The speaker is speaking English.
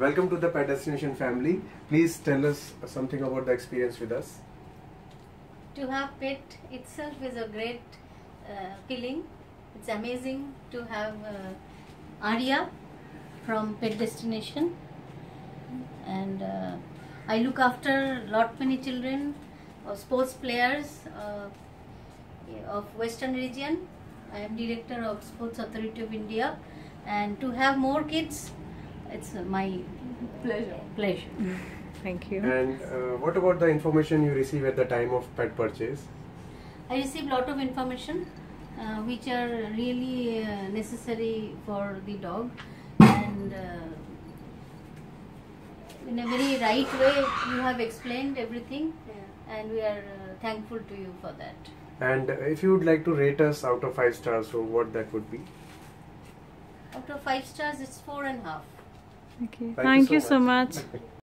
Welcome to the Pet Destination family. Please tell us something about the experience with us. To have pet itself is a great feeling. It's amazing to have Arya from Pet Destination, and I look after lot many children or sports players of Western region. I am director of Sports Authority of India, and to have more kids, it's my pleasure. Thank you. And what about the information you receive at the time of pet purchase? I receive lot of information which are really necessary for the dog, and in a very right way you have explained everything, and we are thankful to you for that. And if you would like to rate us out of 5 stars, so what that would be? Out of 5 stars, it's 4.5. Okay. Thank you so much.